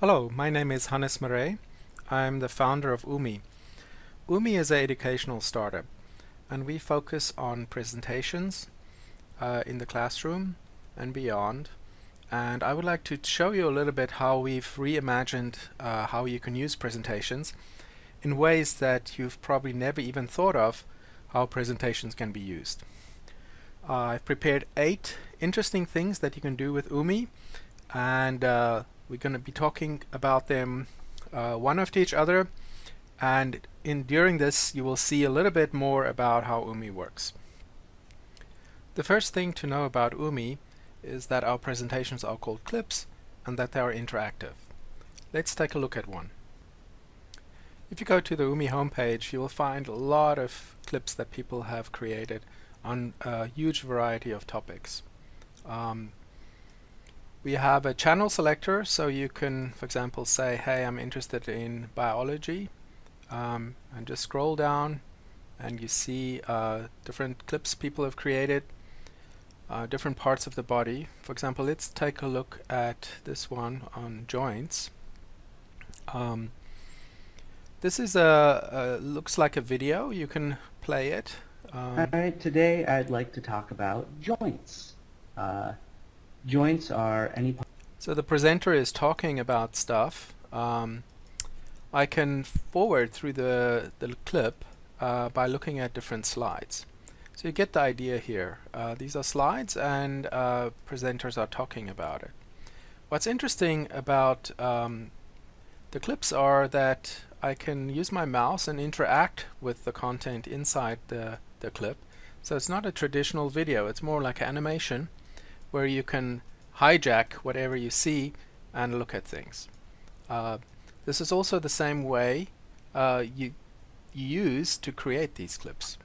Hello, my name is Hannes Marais. I'm the founder of Oumy. Oumy is an educational startup, and we focus on presentations in the classroom and beyond. And I would like to show you a little bit how we've reimagined how you can use presentations in ways that you've probably never even thought of how presentations can be used. I've prepared 8 interesting things that you can do with Oumy, and we're going to be talking about them one after each other, and during this you will see a little bit more about how Oumy works. The first thing to know about Oumy is that our presentations are called clips and that they are interactive. Let's take a look at one. If you go to the Oumy homepage, you will find a lot of clips that people have created on a huge variety of topics. We have a channel selector, so you can, for example, say, hey, I'm interested in biology, and just scroll down and you see different clips people have created, different parts of the body. For example, let's take a look at this one on joints. This is looks like a video. You can play it. Today I'd like to talk about joints. Joints are any part. So the presenter is talking about stuff. I can forward through the clip by looking at different slides. So you get the idea here. These are slides and presenters are talking about it. What's interesting about the clips are that I can use my mouse and interact with the content inside the clip. So it's not a traditional video, it's more like animation, where you can hijack whatever you see and look at things. This is also the same way you use to create these clips.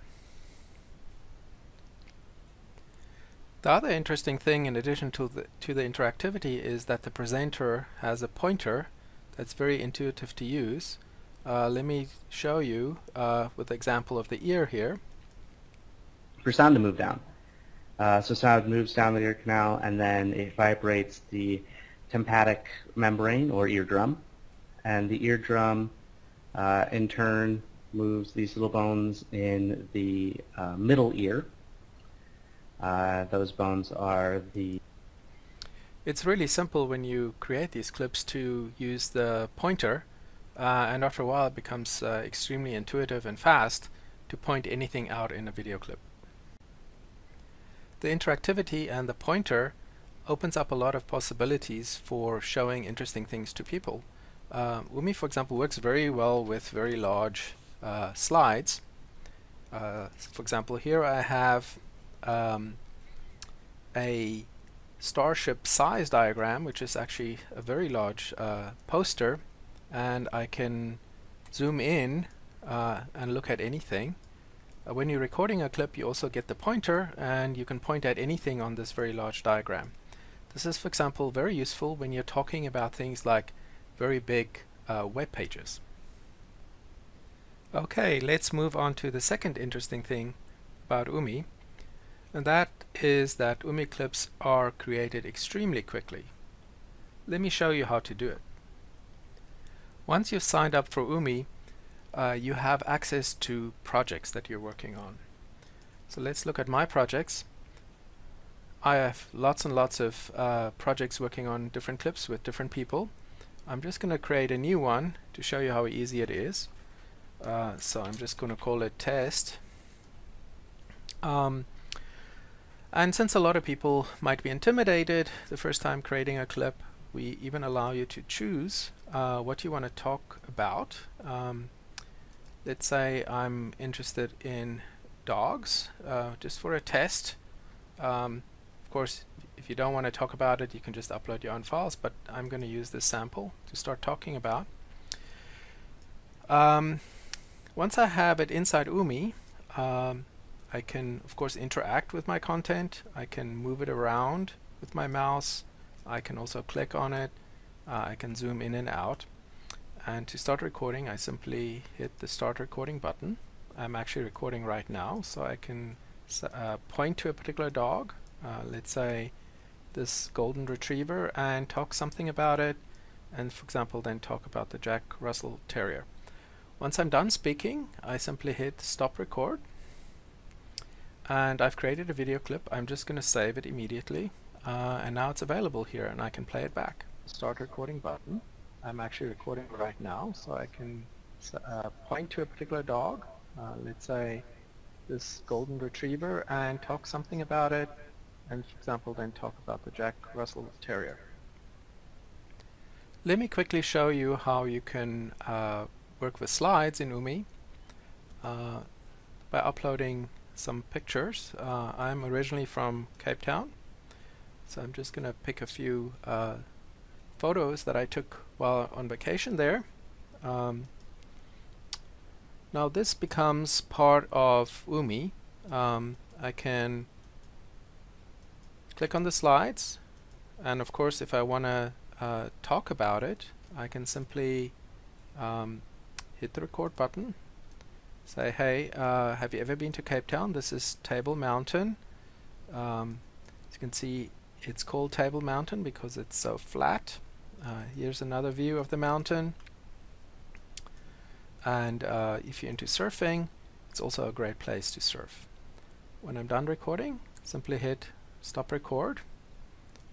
The other interesting thing, in addition to the interactivity, is that the presenter has a pointer that's very intuitive to use. Let me show you with the example of the ear here. For sound to move down. So sound moves down the ear canal, and then it vibrates the tympanic membrane or eardrum, and the eardrum in turn moves these little bones in the middle ear. Those bones are the... It's really simple when you create these clips to use the pointer, and after a while it becomes extremely intuitive and fast to point anything out in a video clip. The interactivity and the pointer opens up a lot of possibilities for showing interesting things to people. Oumy, for example, works very well with very large slides. For example, here I have a starship size diagram, which is actually a very large poster, and I can zoom in and look at anything. When you're recording a clip, you also get the pointer, and you can point at anything on this very large diagram. This is, for example, very useful when you're talking about things like very big web pages. Okay, let's move on to the second interesting thing about Oumy, and that is that Oumy clips are created extremely quickly. Let me show you how to do it. Once you've signed up for Oumy, you have access to projects that you're working on. So let's look at my projects. I have lots and lots of projects working on different clips with different people. I'm just going to create a new one to show you how easy it is. So I'm just going to call it test. And since a lot of people might be intimidated the first time creating a clip, we even allow you to choose what you want to talk about. Let's say I'm interested in dogs, just for a test. Of course, if you don't want to talk about it, you can just upload your own files, but I'm going to use this sample to start talking about. Once I have it inside Oumy, I can, of course, interact with my content. I can move it around with my mouse. I can also click on it. I can zoom in and out. And to start recording, I simply hit the start recording button. I'm actually recording right now, so I can point to a particular dog, let's say this golden retriever, and talk something about it, and, for example, then talk about the Jack Russell Terrier. Once I'm done speaking, I simply hit stop record, and I've created a video clip. I'm just going to save it immediately, and now it's available here and I can play it back. Start recording button. I'm actually recording right now, so I can point to a particular dog, let's say this golden retriever, and talk something about it, and, for example, then talk about the Jack Russell Terrier. Let me quickly show you how you can work with slides in Oumy by uploading some pictures. I'm originally from Cape Town, so I'm just going to pick a few photos that I took while on vacation there. Now this becomes part of Oumy. I can click on the slides, and of course if I want to talk about it, I can simply hit the record button, say, hey, have you ever been to Cape Town? This is Table Mountain. As you can see, it's called Table Mountain because it's so flat. Here's another view of the mountain, and if you're into surfing, it's also a great place to surf. When I'm done recording, simply hit stop record,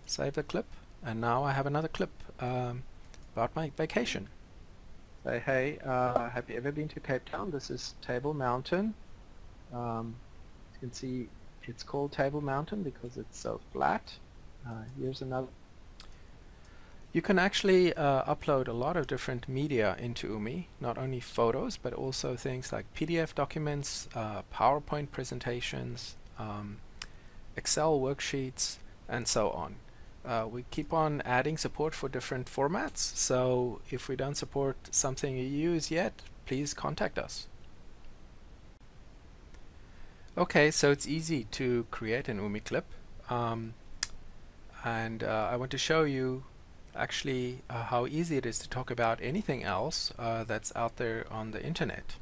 save the clip, and now I have another clip about my vacation. Say, hey, have you ever been to Cape Town? This is Table Mountain. You can see it's called Table Mountain because it's so flat. Here's another. You can actually upload a lot of different media into Oumy, not only photos but also things like PDF documents, PowerPoint presentations, Excel worksheets, and so on. We keep on adding support for different formats, so if we don't support something you use yet, please contact us. Okay, so it's easy to create an Oumy clip, and I want to show you actually how easy it is to talk about anything else that's out there on the internet.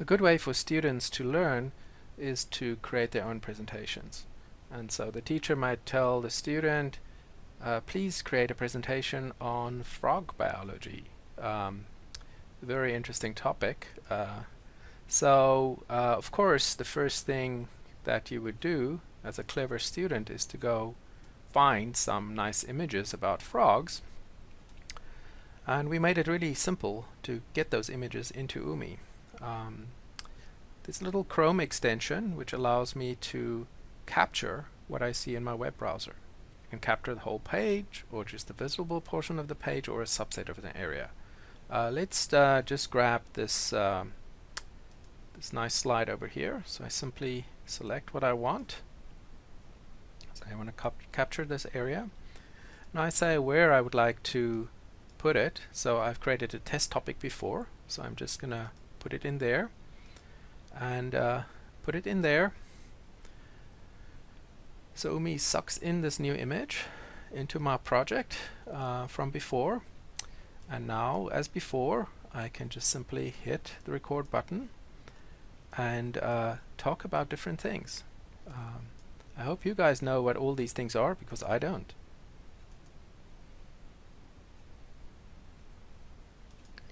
A good way for students to learn is to create their own presentations. And so the teacher might tell the student, please create a presentation on frog biology. Very interesting topic. So of course the first thing that you would do as a clever student is to go find some nice images about frogs, and we made it really simple to get those images into Oumy. This little Chrome extension which allows me to capture what I see in my web browser. You can capture the whole page, or just the visible portion of the page, or a subset of an area. Let's just grab this this nice slide over here. So I simply select what I want. So I want to capture this area. Now I say where I would like to put it. So I've created a test topic before, so I'm just gonna put it in there, and put it in there. So Oumy sucks in this new image into my project from before, and now, as before, I can just simply hit the record button and talk about different things. I hope you guys know what all these things are, because I don't.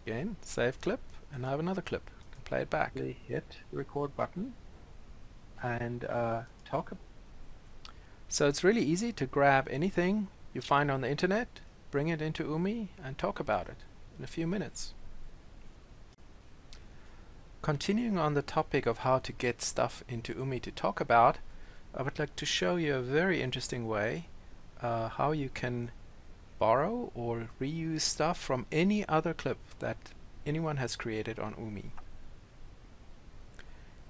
Again, save clip, and I have another clip. Play it back. Hit the record button and talk about. So it's really easy to grab anything you find on the internet, bring it into Oumy, and talk about it in a few minutes. Continuing on the topic of how to get stuff into Oumy to talk about, I would like to show you a very interesting way how you can borrow or reuse stuff from any other clip that anyone has created on Oumy.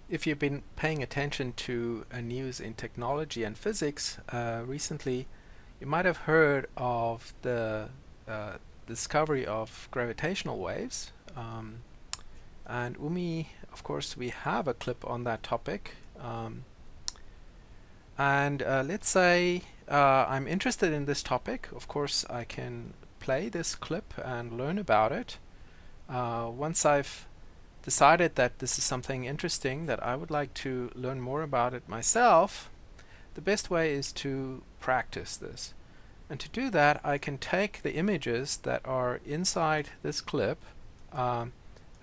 If you've been paying attention to news in technology and physics recently, you might have heard of the discovery of gravitational waves. And Oumy, of course, we have a clip on that topic. Let's say I'm interested in this topic. Of course, I can play this clip and learn about it. Once I've decided that this is something interesting that I would like to learn more about it myself, the best way is to practice this. And to do that, I can take the images that are inside this clip and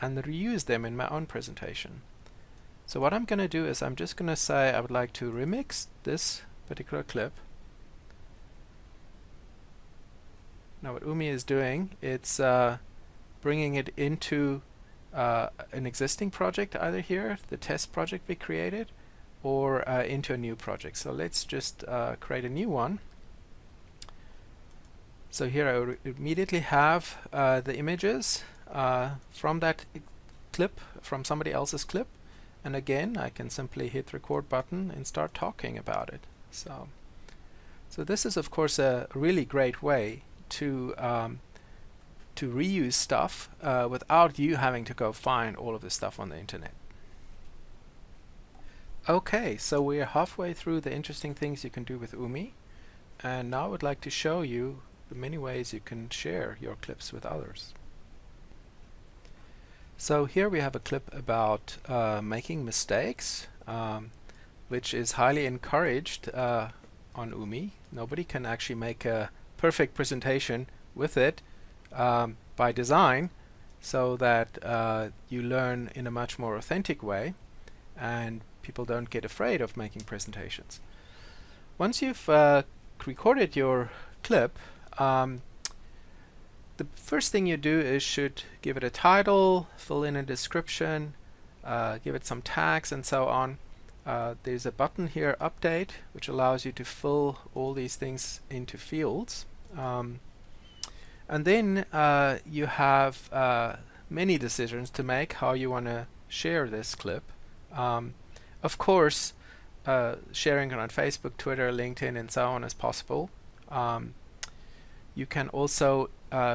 reuse them in my own presentation. So what I'm going to do is I'm just going to say I would like to remix this particular clip. Now what Oumy is doing, it's bringing it into an existing project, either here, the test project we created, or into a new project. So let's just create a new one. So here I immediately have the images from that clip, from somebody else's clip, and again I can simply hit record button and start talking about it. So this is of course a really great way to reuse stuff without you having to go find all of this stuff on the internet. Okay, so we're halfway through the interesting things you can do with Oumy, and now I would like to show you the many ways you can share your clips with others. So here we have a clip about making mistakes, which is highly encouraged on Oumy. Nobody can actually make a perfect presentation with it by design, so that you learn in a much more authentic way and people don't get afraid of making presentations. Once you've recorded your clip, the first thing you do is should give it a title, fill in a description, give it some tags and so on. There's a button here, update, which allows you to fill all these things into fields. And then you have many decisions to make how you want to share this clip. Of course, sharing it on Facebook, Twitter, LinkedIn and so on is possible. You can also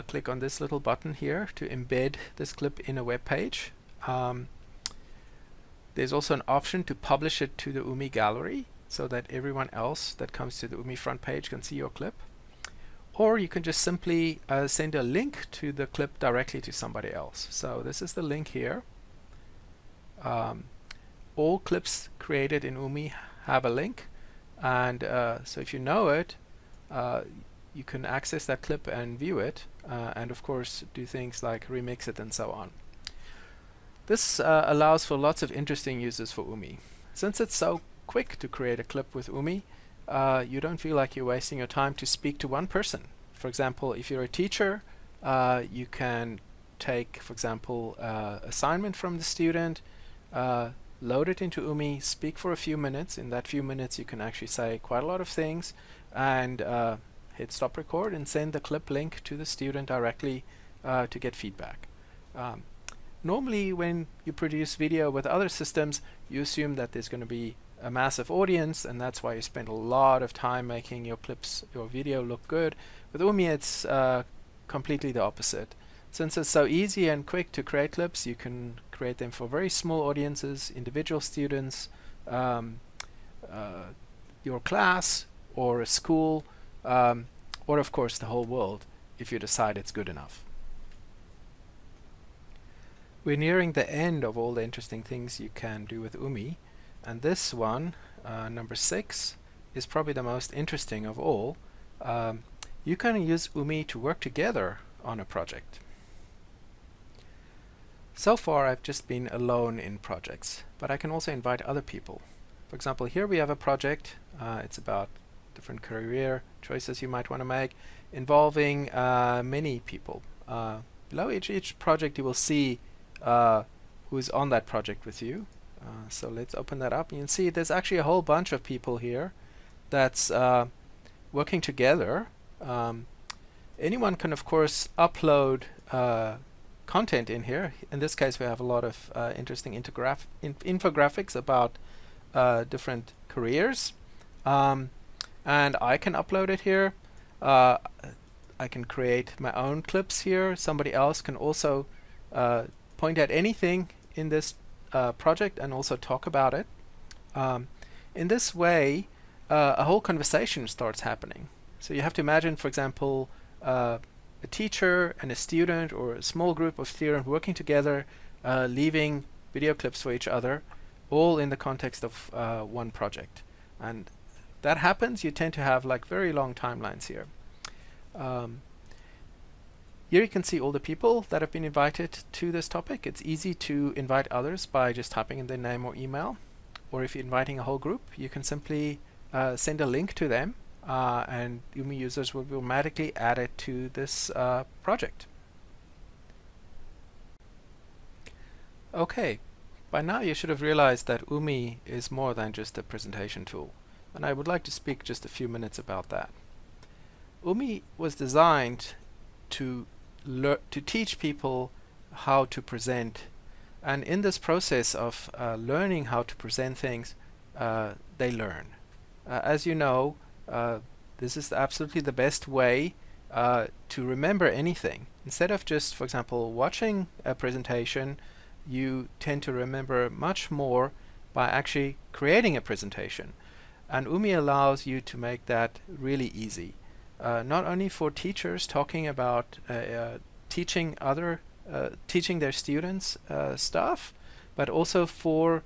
click on this little button here to embed this clip in a web page. There's also an option to publish it to the Oumy gallery so that everyone else that comes to the Oumy front page can see your clip. Or you can just simply send a link to the clip directly to somebody else. So this is the link here. All clips created in Oumy have a link, and so if you know it, you can access that clip and view it, and of course do things like remix it and so on. This allows for lots of interesting uses for Oumy. Since it's so quick to create a clip with Oumy, you don't feel like you're wasting your time to speak to one person. For example, if you're a teacher, you can take, for example, assignment from the student, load it into Oumy, speak for a few minutes. In that few minutes you can actually say quite a lot of things, and hit stop record and send the clip link to the student directly to get feedback. Normally when you produce video with other systems, you assume that there's going to be a massive audience, and that's why you spend a lot of time making your clips, your video look good. With Oumy it's completely the opposite. Since it's so easy and quick to create clips, you can create them for very small audiences, individual students, your class or a school, or of course the whole world if you decide it's good enough. We're nearing the end of all the interesting things you can do with Oumy, and this one, number 6, is probably the most interesting of all. You can use Oumy to work together on a project. So far I've just been alone in projects, but I can also invite other people. For example, here we have a project, it's about different career choices you might want to make, involving many people. Below each project you will see who's on that project with you. So let's open that up. You can see there's actually a whole bunch of people here that's working together. Anyone can of course upload content in here. In this case we have a lot of interesting infographics about different careers, and I can upload it here. I can create my own clips here. Somebody else can also point at anything in this project and also talk about it. In this way a whole conversation starts happening. So you have to imagine, for example, a teacher and a student or a small group of students working together, leaving video clips for each other, all in the context of one project. And that happens, you tend to have like very long timelines here. Here you can see all the people that have been invited to this topic. It's easy to invite others by just typing in their name or email, or if you're inviting a whole group, you can simply send a link to them and Oumy users will be automatically added to this project. Okay, by now you should have realized that Oumy is more than just a presentation tool, and I would like to speak just a few minutes about that. Oumy was designed to teach people how to present, and in this process of learning how to present things, they learn. As you know, this is absolutely the best way to remember anything. Instead of just, for example, watching a presentation, you tend to remember much more by actually creating a presentation. And Oumy allows you to make that really easy. Not only for teachers talking about teaching their students stuff, but also for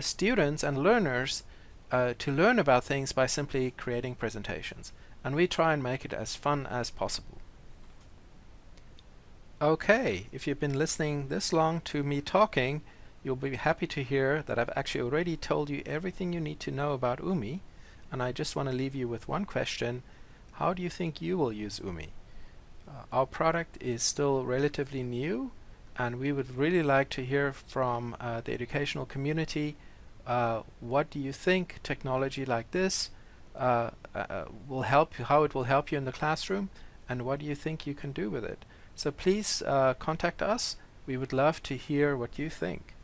students and learners to learn about things by simply creating presentations. And we try and make it as fun as possible. Okay, if you've been listening this long to me talking, you'll be happy to hear that I've actually already told you everything you need to know about Oumy, and I just want to leave you with one question. How do you think you will use Oumy? Our product is still relatively new, and we would really like to hear from the educational community. What do you think technology like this will help you, how it will help you in the classroom, and what do you think you can do with it? So please contact us. We would love to hear what you think.